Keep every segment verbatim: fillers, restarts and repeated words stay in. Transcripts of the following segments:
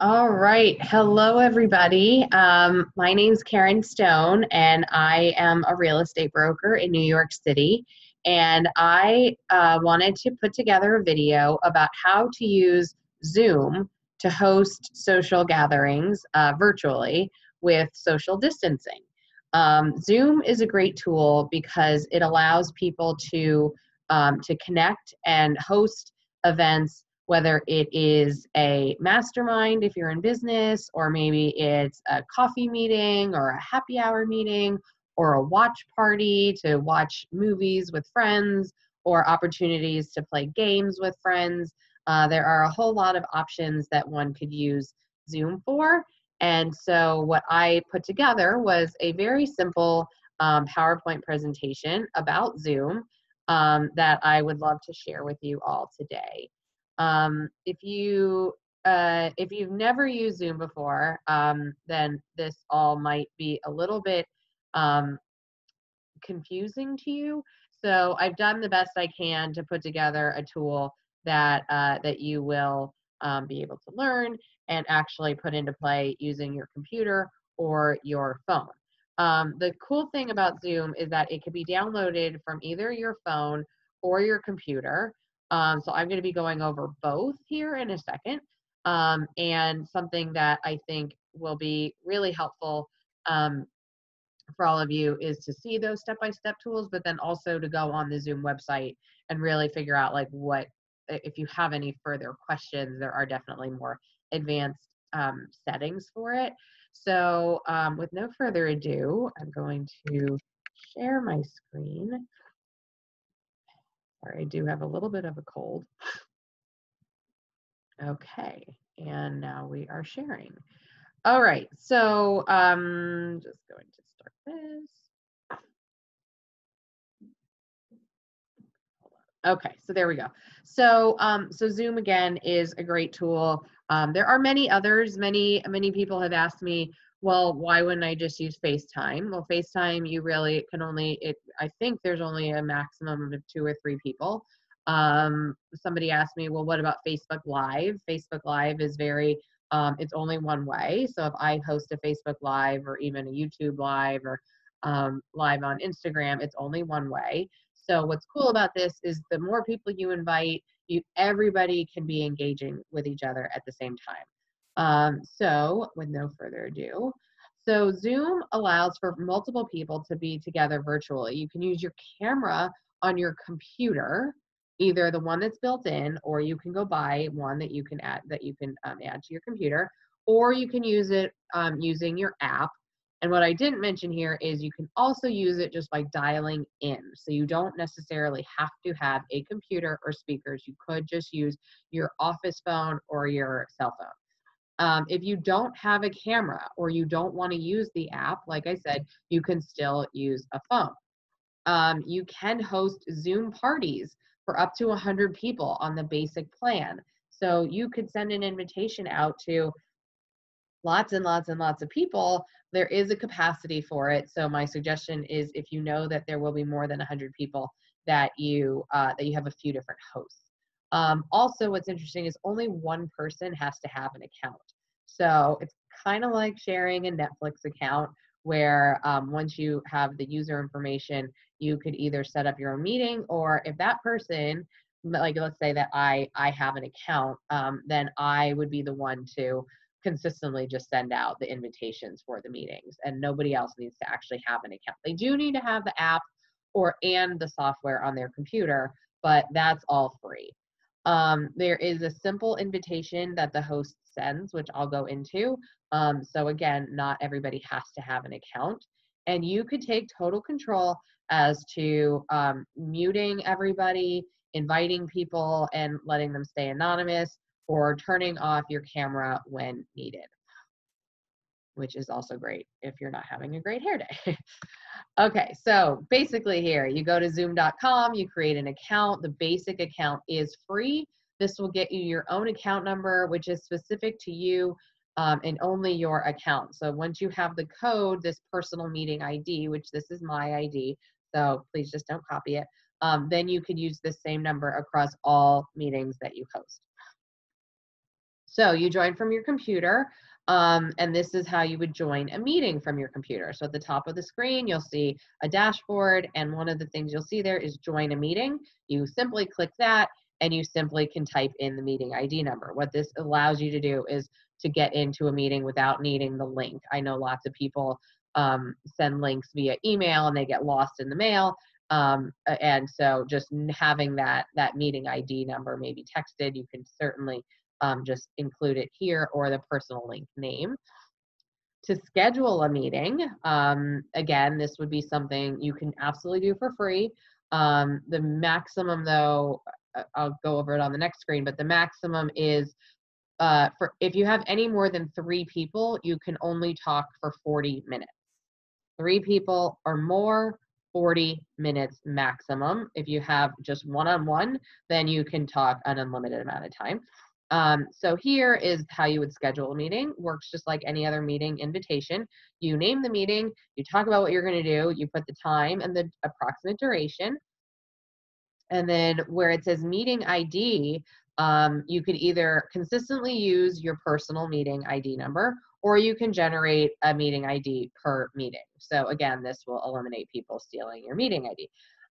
All right. Hello, everybody. Um, my name's Karen Stone, and I am a real estate broker in New York City. And I uh, wanted to put together a video about how to use Zoom to host social gatherings uh, virtually with social distancing. Um, Zoom is a great tool because it allows people to, um, to connect and host events, whether it is a mastermind if you're in business, or maybe it's a coffee meeting or a happy hour meeting or a watch party to watch movies with friends, or opportunities to play games with friends. Uh, there are a whole lot of options that one could use Zoom for. And so what I put together was a very simple um, PowerPoint presentation about Zoom um, that I would love to share with you all today. Um, if you uh, if you've never used Zoom before, um, then this all might be a little bit um, confusing to you. So I've done the best I can to put together a tool that uh, that you will um, be able to learn and actually put into play using your computer or your phone. Um, the cool thing about Zoom is that it can be downloaded from either your phone or your computer. Um, so I'm going to be going over both here in a second, um, and something that I think will be really helpful um, for all of you is to see those step-by-step tools, but then also to go on the Zoom website and really figure out, like, what, if you have any further questions, there are definitely more advanced um, settings for it. So um, with no further ado, I'm going to share my screen. I do have a little bit of a cold. Okay, and now we are sharing. All right, so um, just going to start this. Okay, so there we go. So, um, so Zoom again is a great tool. Um, there are many others. Many, many people have asked me, well, why wouldn't I just use FaceTime? Well, FaceTime, you really can only, it, I think there's only a maximum of two or three people. Um, somebody asked me, well, what about Facebook Live? Facebook Live is very, um, it's only one way. So if I host a Facebook Live or even a YouTube Live or um, live on Instagram, it's only one way. So what's cool about this is the more people you invite, you, everybody can be engaging with each other at the same time. Um, so with no further ado, so Zoom allows for multiple people to be together virtually. You can use your camera on your computer, either the one that's built in, or you can go buy one that you can add, that you can um, add to your computer, or you can use it um, using your app. And what I didn't mention here is you can also use it just by dialing in. So you don't necessarily have to have a computer or speakers. You could just use your office phone or your cell phone. Um, if you don't have a camera or you don't want to use the app, like I said, you can still use a phone. Um, you can host Zoom parties for up to one hundred people on the basic plan. So you could send an invitation out to lots and lots and lots of people. There is a capacity for it. So my suggestion is, if you know that there will be more than one hundred people, that you, uh, that you have a few different hosts. Um, also, what's interesting is only one person has to have an account. So it's kind of like sharing a Netflix account, where um, once you have the user information, you could either set up your own meeting, or if that person, like let's say that I, I have an account, um, then I would be the one to consistently just send out the invitations for the meetings, and nobody else needs to actually have an account. They do need to have the app or and the software on their computer, but that's all free. Um, there is a simple invitation that the host sends, which I'll go into. Um, so again, not everybody has to have an account, and you could take total control as to um, muting everybody, inviting people and letting them stay anonymous, or turning off your camera when needed, which is also great if you're not having a great hair day. Okay, so basically here, you go to zoom dot com, you create an account. The basic account is free. This will get you your own account number, which is specific to you um, and only your account. So once you have the code, this personal meeting I D, which this is my I D, so please just don't copy it, um, then you can use the same number across all meetings that you host. So you join from your computer, um, and this is how you would join a meeting from your computer. So at the top of the screen, you'll see a dashboard, and one of the things you'll see there is join a meeting. You simply click that, and you simply can type in the meeting I D number. What this allows you to do is to get into a meeting without needing the link. I know lots of people um, send links via email, and they get lost in the mail. Um, and so just having that, that meeting I D number maybe texted, you can certainly um, just include it here, or the personal link name. To schedule a meeting, um, again, this would be something you can absolutely do for free. Um, the maximum, though, I'll go over it on the next screen, but the maximum is uh, for if you have any more than three people, you can only talk for forty minutes. Three people or more, forty minutes maximum. If you have just one-on-one, then you can talk an unlimited amount of time. Um, so here is how you would schedule a meeting. Works just like any other meeting invitation. You name the meeting, you talk about what you're going to do, you put the time and the approximate duration, and then where it says meeting I D, um, you could either consistently use your personal meeting I D number, or you can generate a meeting I D per meeting. So again, this will eliminate people stealing your meeting I D.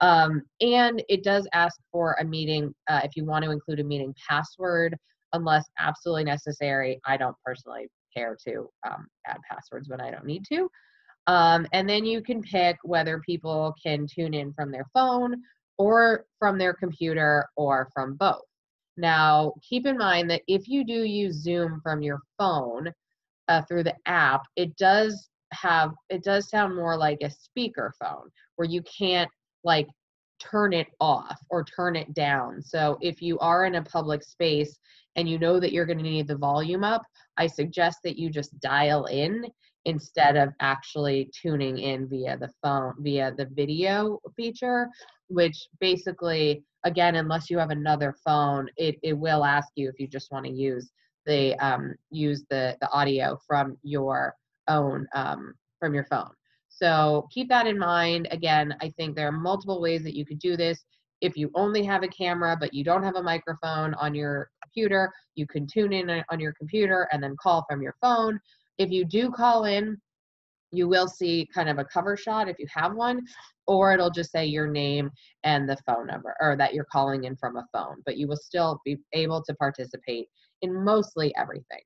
Um, and it does ask for a meeting, uh, if you want to include a meeting password, unless absolutely necessary. I don't personally care to um, add passwords when I don't need to. Um, and then you can pick whether people can tune in from their phone, or from their computer, or from both. Now, keep in mind that if you do use Zoom from your phone uh, through the app, it does have, it does sound more like a speaker phone, where you can't like turn it off or turn it down. So if you are in a public space and you know that you're gonna need the volume up, I suggest that you just dial in instead of actually tuning in via the phone, via the video feature, which basically, again, unless you have another phone, it, it will ask you if you just want to use the um, use the, the audio from your own, um, from your phone. So keep that in mind. Again, I think there are multiple ways that you could do this. If you only have a camera, but you don't have a microphone on your computer, you can tune in on your computer and then call from your phone. If you do call in, you will see kind of a cover shot if you have one, or it'll just say your name and the phone number, or that you're calling in from a phone, but you will still be able to participate in mostly everything.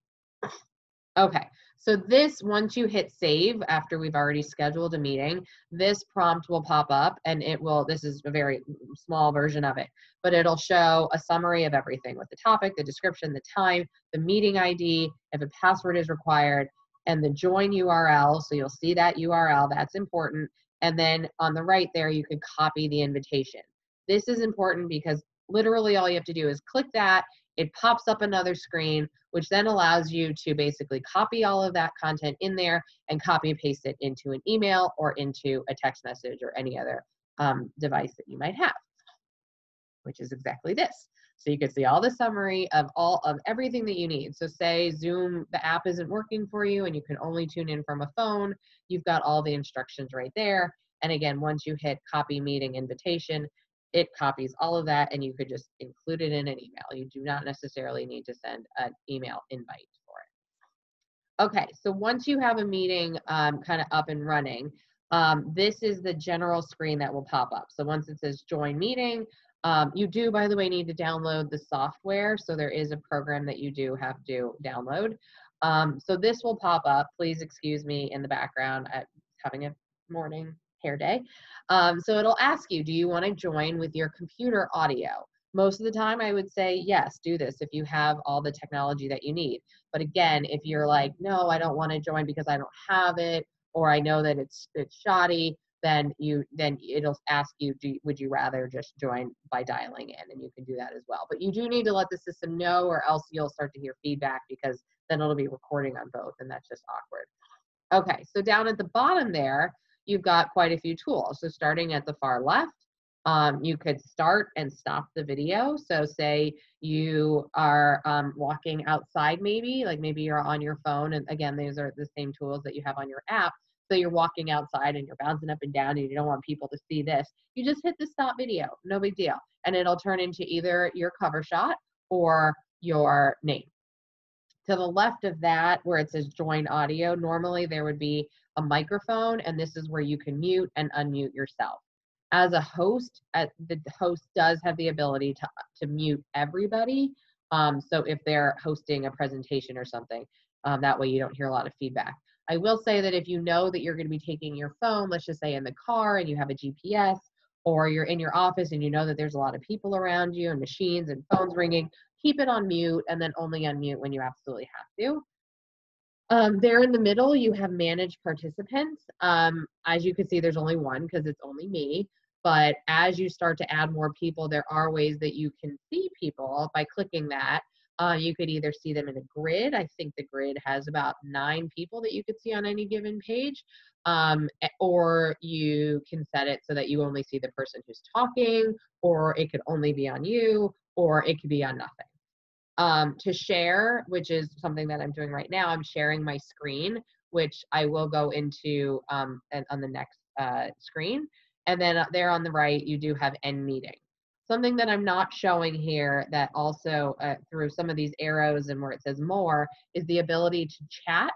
Okay, so this, once you hit save, after we've already scheduled a meeting, this prompt will pop up, and it will, this is a very small version of it, but it'll show a summary of everything with the topic, the description, the time, the meeting I D, if a password is required, and the join U R L, so you'll see that U R L, that's important, and then on the right there, you could copy the invitation. This is important because literally all you have to do is click that, it pops up another screen, which then allows you to basically copy all of that content in there and copy and paste it into an email or into a text message or any other um, device that you might have, which is exactly this. So you can see all the summary of all of everything that you need. So say Zoom, the app isn't working for you and you can only tune in from a phone, you've got all the instructions right there. And again, once you hit copy meeting invitation, it copies all of that and you could just include it in an email. You do not necessarily need to send an email invite for it. Okay, so once you have a meeting um, kind of up and running, um, this is the general screen that will pop up. So once it says join meeting, um, you do, by the way, need to download the software. So there is a program that you do have to download. Um, so this will pop up. Please excuse me in the background. I'm having a morning hair day. Um, so it'll ask you, do you want to join with your computer audio? Most of the time I would say, yes, do this if you have all the technology that you need. But again, if you're like, no, I don't want to join because I don't have it, or I know that it's, it's shoddy, then you, then it'll ask you, do, would you rather just join by dialing in? And you can do that as well. But you do need to let the system know, or else you'll start to hear feedback, because then it'll be recording on both, and that's just awkward. Okay, so down at the bottom there, you've got quite a few tools. So starting at the far left, um, you could start and stop the video. So say you are um, walking outside, maybe, like maybe you're on your phone. And again, these are the same tools that you have on your app. So you're walking outside and you're bouncing up and down and you don't want people to see this. You just hit the stop video, no big deal. And it'll turn into either your cover shot or your name. To the left of that, where it says join audio, normally there would be a microphone, and this is where you can mute and unmute yourself. As a host, the host does have the ability to, to mute everybody. Um, so if they're hosting a presentation or something, um, that way you don't hear a lot of feedback. I will say that if you know that you're going to be taking your phone, let's just say in the car and you have a G P S, or you're in your office and you know that there's a lot of people around you and machines and phones ringing, keep it on mute and then only unmute when you absolutely have to. Um, there in the middle, you have manage participants. Um, as you can see, there's only one because it's only me. But as you start to add more people, there are ways that you can see people by clicking that. Uh, you could either see them in a grid. I think the grid has about nine people that you could see on any given page. Um, or you can set it so that you only see the person who's talking, or it could only be on you, or it could be on nothing. Um, to share, which is something that I'm doing right now, I'm sharing my screen, which I will go into um, and on the next uh, screen. And then there on the right, you do have end meeting. Something that I'm not showing here that also uh, through some of these arrows and where it says more is the ability to chat.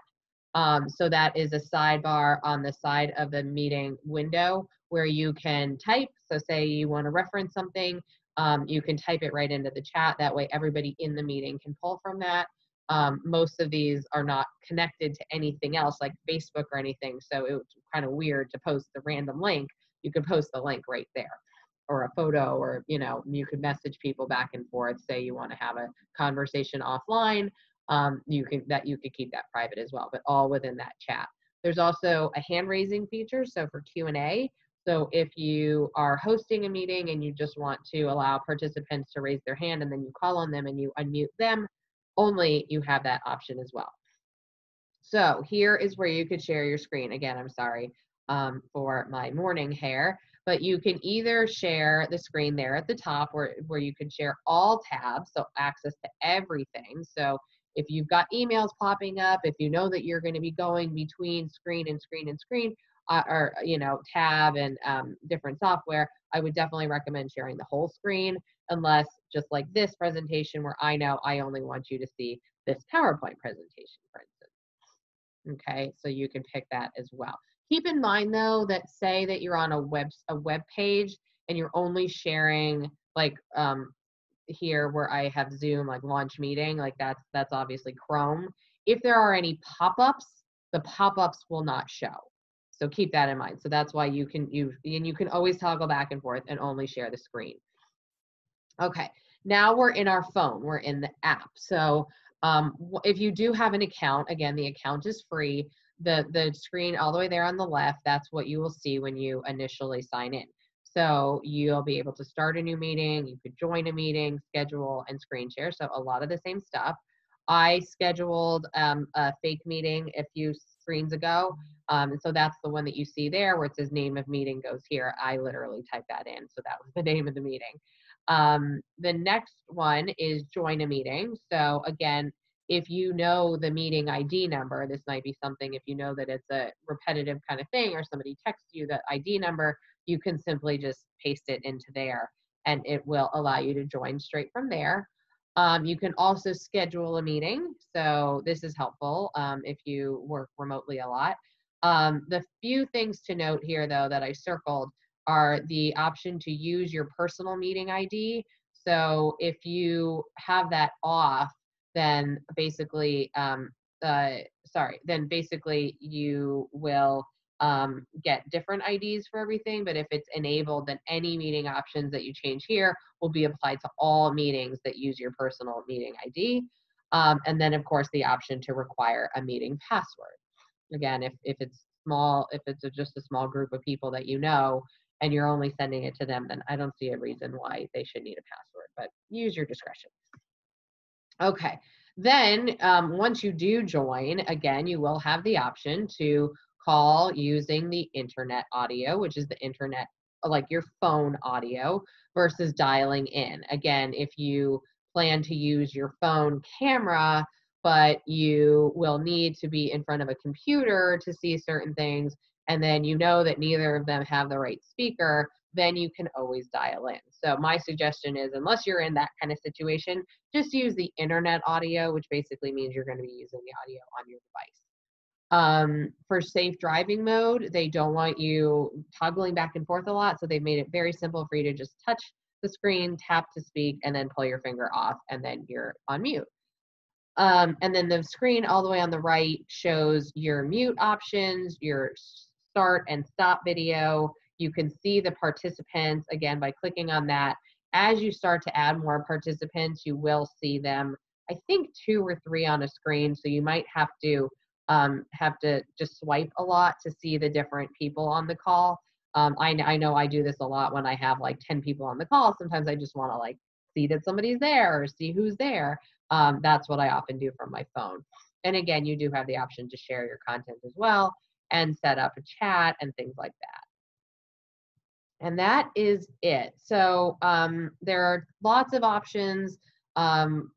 Um, so that is a sidebar on the side of the meeting window where you can type. So say you want to reference something, um, you can type it right into the chat. That way everybody in the meeting can pull from that. Um, most of these are not connected to anything else like Facebook or anything. So it's kind of weird to post the random link. You could post the link right there, or a photo, or, you know, you could message people back and forth. Say you want to have a conversation offline, um, you can that you could keep that private as well, but all within that chat. There's also a hand raising feature, so for Q and A. So if you are hosting a meeting and you just want to allow participants to raise their hand, and then you call on them and you unmute them, only you have that option as well. So here is where you could share your screen. Again, I'm sorry. Um, for my morning hair, but you can either share the screen there at the top where, where you can share all tabs, so access to everything. So if you've got emails popping up, if you know that you're going to be going between screen and screen and screen, uh, or, you know, tab and um, different software, I would definitely recommend sharing the whole screen, unless just like this presentation where I know I only want you to see this PowerPoint presentation, for instance. Okay, so you can pick that as well. Keep in mind though that say that you're on a web a web page and you're only sharing like um, here where I have Zoom, like launch meeting, like that's that's obviously Chrome. If there are any pop-ups, the pop-ups will not show. So keep that in mind. So that's why you can you and you can always toggle back and forth and only share the screen. Okay, now we're in our phone. We're in the app. So um, if you do have an account, again, the account is free. The, the screen all the way there on the left, that's what you will see when you initially sign in. So you'll be able to start a new meeting, you could join a meeting, schedule, and screen share. So a lot of the same stuff. I scheduled um, a fake meeting a few screens ago. Um, and so that's the one that you see there where it says name of meeting goes here. I literally typed that in. So that was the name of the meeting. Um, the next one is join a meeting. So again, if you know the meeting I D number, this might be something if you know that it's a repetitive kind of thing or somebody texts you the I D number, you can simply just paste it into there and it will allow you to join straight from there. Um, you can also schedule a meeting. So this is helpful um, if you work remotely a lot. Um, the few things to note here though that I circled are the option to use your personal meeting I D. So if you have that off, then basically, um, uh, sorry, then basically you will um, get different I Ds for everything, but if it's enabled, then any meeting options that you change here will be applied to all meetings that use your personal meeting I D. Um, and then of course the option to require a meeting password. Again, if, if it's small, if it's just a small group of people that you know, and you're only sending it to them, then I don't see a reason why they should need a password, but use your discretion. Okay, then um, once you do join, again, you will have the option to call using the internet audio, which is the internet, like your phone audio, versus dialing in. Again, if you plan to use your phone camera, but you will need to be in front of a computer to see certain things, and then you know that neither of them have the right speaker, then you can always dial in. So my suggestion is, unless you're in that kind of situation, just use the internet audio, which basically means you're going to be using the audio on your device. Um, for safe driving mode, they don't want you toggling back and forth a lot, so they've made it very simple for you to just touch the screen, tap to speak, and then pull your finger off, and then you're on mute. Um, and then the screen all the way on the right shows your mute options, your start and stop video. You can see the participants, again, by clicking on that. As you start to add more participants, you will see them, I think two or three on a screen, so you might have to um, have to just swipe a lot to see the different people on the call. Um, I, I know I do this a lot when I have like ten people on the call. Sometimes I just want to like see that somebody's there or see who's there. Um, that's what I often do from my phone. And again, you do have the option to share your content as well and set up a chat and things like that. And that is it. So um, there are lots of options, um,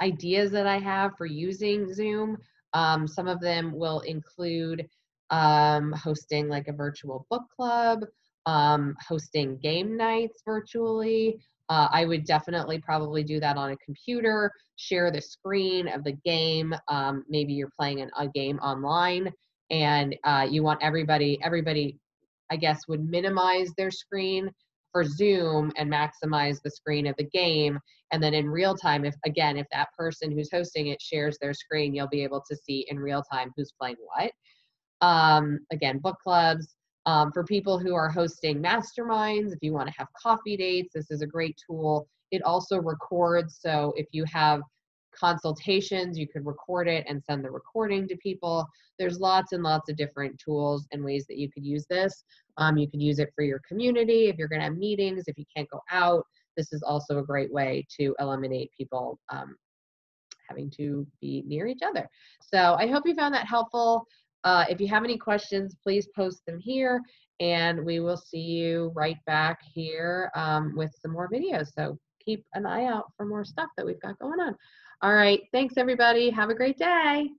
ideas that I have for using Zoom. Um, some of them will include um, hosting like a virtual book club, um, hosting game nights virtually. Uh, I would definitely probably do that on a computer, share the screen of the game. Um, maybe you're playing an, a game online and uh, you want everybody, everybody, I guess, would minimize their screen for Zoom and maximize the screen of the game. And then in real time, if again, if that person who's hosting it shares their screen, you'll be able to see in real time who's playing what. Um, again, book clubs. Um, for people who are hosting masterminds, if you want to have coffee dates, this is a great tool. It also records, so if you have consultations, you could record it and send the recording to people. There's lots and lots of different tools and ways that you could use this. Um, you could use it for your community, if you're going to have meetings, if you can't go out. This is also a great way to eliminate people um, having to be near each other. So I hope you found that helpful. Uh, if you have any questions, please post them here, and we will see you right back here um, with some more videos. So keep an eye out for more stuff that we've got going on. All right. Thanks, everybody. Have a great day.